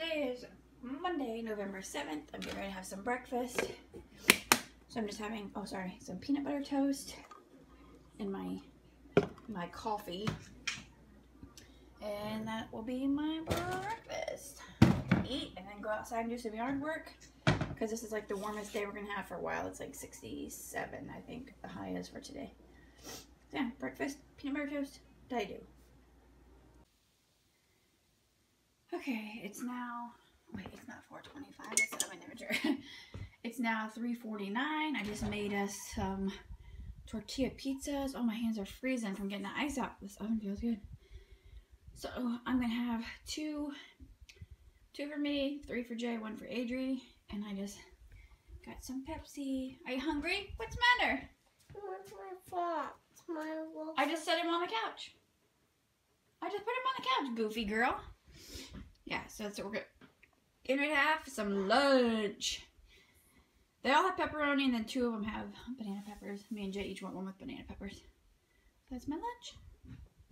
Today is Monday, November 7th. I'm getting ready to have some breakfast. So I'm just having, some peanut butter toast and my coffee. And that will be my breakfast. Eat and then go outside and do some yard work, because this is like the warmest day we're going to have for a while. It's like 67, I think, the high is for today. So yeah, breakfast, peanut butter toast, that I do. Okay, it's now, wait, it's not 4:25, that's my temperature. It's now 3:49. I just made us some tortilla pizzas. Oh, my hands are freezing from getting the ice out. This oven feels good. So I'm gonna have two for me, three for Jay, one for Adri, and I just got some Pepsi. Are you hungry? What's the matter? Where's my box? I just set him on the couch. I just put him on the couch, goofy girl. Yeah, so that's what we're gonna have for some lunch. They all have pepperoni, and then two of them have banana peppers. Me and Jay each want one with banana peppers. So that's my lunch.